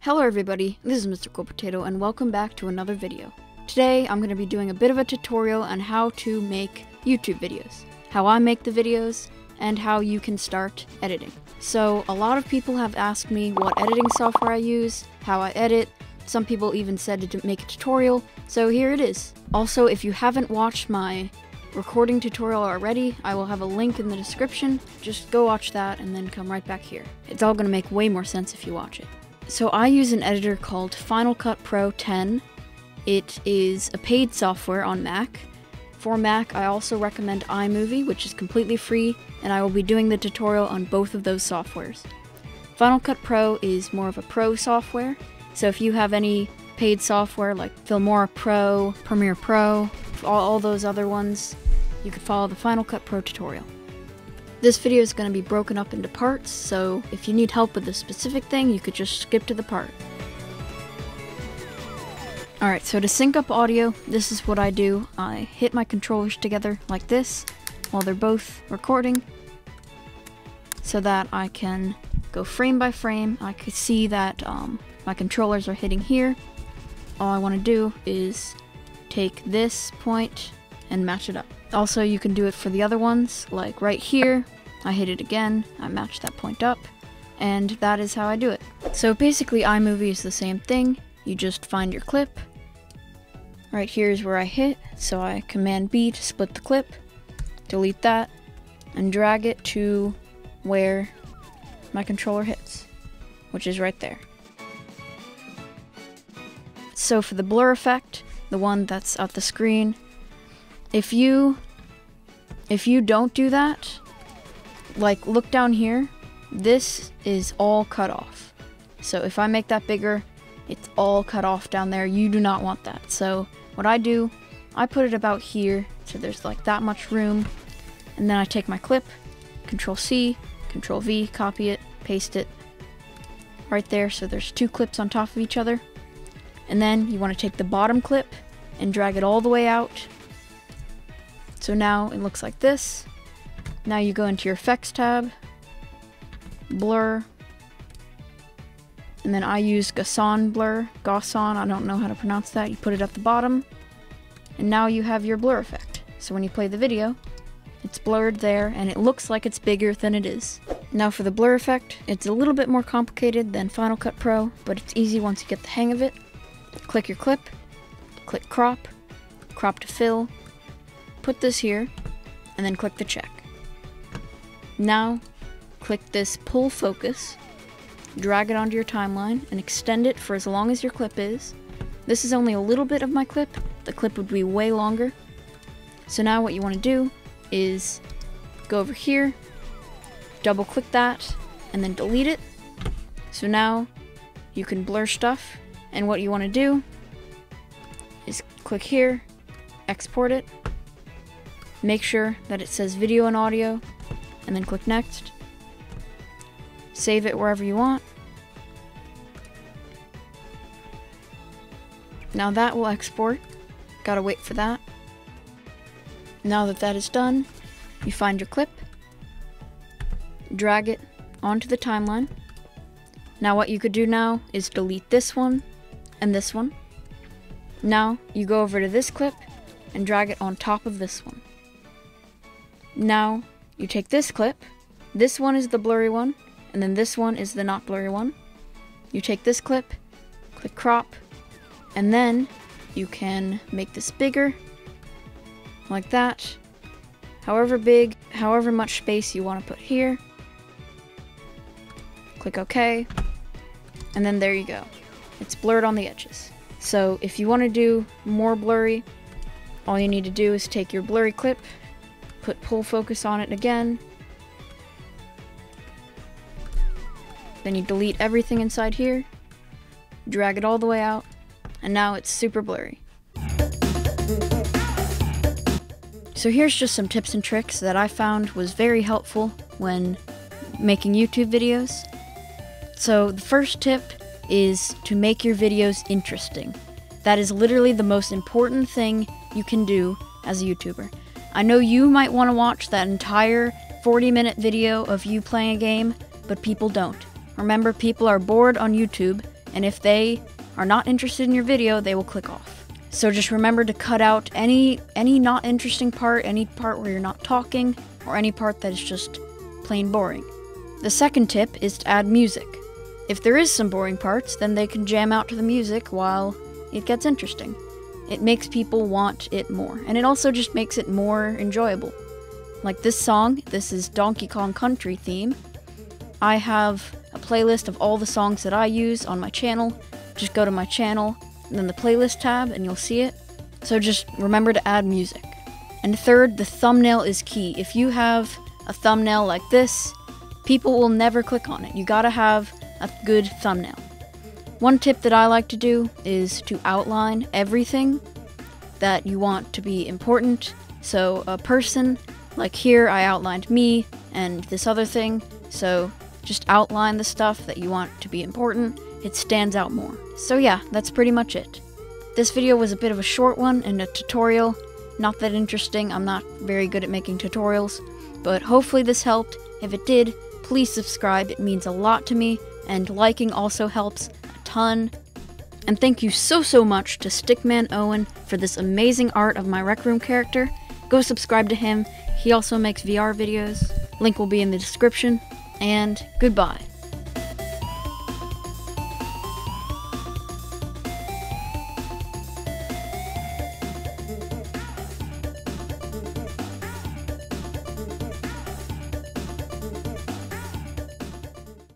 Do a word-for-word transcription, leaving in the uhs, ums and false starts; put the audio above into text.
Hello everybody, this is Mister Cool Potato and welcome back to another video. Today I'm going to be doing a bit of a tutorial on how to make YouTube videos, how I make the videos, and how you can start editing. So a lot of people have asked me what editing software I use, how I edit, some people even said to make a tutorial, so here it is. Also, if you haven't watched my recording tutorial already, I will have a link in the description. Just go watch that and then come right back here. It's all going to make way more sense if you watch it. So I use an editor called Final Cut Pro ten. It is a paid software on Mac. For Mac, I also recommend iMovie, which is completely free, and I will be doing the tutorial on both of those softwares. Final Cut Pro is more of a pro software, so if you have any paid software like Filmora Pro, Premiere Pro, all, all those other ones, you could follow the Final Cut Pro tutorial. This video is going to be broken up into parts, so if you need help with a specific thing, you could just skip to the part. Alright, so to sync up audio, this is what I do. I hit my controllers together like this while they're both recording so that I can go frame by frame. I can see that um, my controllers are hitting here. All I want to do is take this point and match it up. Also, you can do it for the other ones, like right here, I hit it again, I match that point up, and that is how I do it. So basically iMovie is the same thing, you just find your clip. Right here is where I hit, so I Command B to split the clip, delete that, and drag it to where my controller hits, which is right there. So for the blur effect, the one that's at the screen, If you, if you don't do that, like look down here, this is all cut off. So if I make that bigger, it's all cut off down there. You do not want that. So what I do, I put it about here, so there's like that much room, and then I take my clip, Control C, Control V, copy it, paste it right there. So there's two clips on top of each other. And then you want to take the bottom clip and drag it all the way out. So now it looks like this. Now you go into your effects tab, blur, and then I use Gaussian blur, Gaussian, I don't know how to pronounce that. You put it at the bottom, and now you have your blur effect. So when you play the video, it's blurred there, and it looks like it's bigger than it is. Now for the blur effect, it's a little bit more complicated than Final Cut Pro, but it's easy once you get the hang of it. Click your clip, click crop, crop to fill, put this here, and then click the check. Now, click this pull focus, drag it onto your timeline, and extend it for as long as your clip is. This is only a little bit of my clip. The clip would be way longer. So now what you want to do is go over here, double click that, and then delete it. So now you can blur stuff, and what you want to do is click here, export it, make sure that it says video and audio, and then click next. Save it wherever you want. Now that will export. Gotta wait for that. Now that that is done, you find your clip, drag it onto the timeline. Now what you could do now is delete this one and this one. Now you go over to this clip and drag it on top of this one. Now, you take this clip, this one is the blurry one, and then this one is the not blurry one. You take this clip, click crop, and then you can make this bigger, like that, however big, however much space you want to put here. Click OK, and then there you go. It's blurred on the edges. So if you want to do more blurry, all you need to do is take your blurry clip, put pull focus on it again, then you delete everything inside here, drag it all the way out, and now it's super blurry. So here's just some tips and tricks that I found was very helpful when making YouTube videos. So the first tip is to make your videos interesting. That is literally the most important thing you can do as a YouTuber. I know you might want to watch that entire forty minute video of you playing a game, but people don't. Remember, people are bored on YouTube, and if they are not interested in your video, they will click off. So just remember to cut out any any not interesting part, any part where you're not talking, or any part that is just plain boring. The second tip is to add music. If there is some boring parts, then they can jam out to the music while it gets interesting. It makes people want it more, and it also just makes it more enjoyable. Like this song, this is Donkey Kong Country theme. I have a playlist of all the songs that I use on my channel. Just go to my channel, and then the playlist tab, and you'll see it. So just remember to add music. And third, the thumbnail is key. If you have a thumbnail like this, people will never click on it. You gotta have a good thumbnail. One tip that I like to do is to outline everything that you want to be important. So a person, like here I outlined me and this other thing, so just outline the stuff that you want to be important. It stands out more. So yeah, that's pretty much it. This video was a bit of a short one and a tutorial. Not that interesting, I'm not very good at making tutorials, but hopefully this helped. If it did, please subscribe, it means a lot to me, and liking also helps a ton. And thank you so so much to StickManOwen for this amazing art of my Rec Room character. Go subscribe to him, he also makes V R videos, link will be in the description, and goodbye.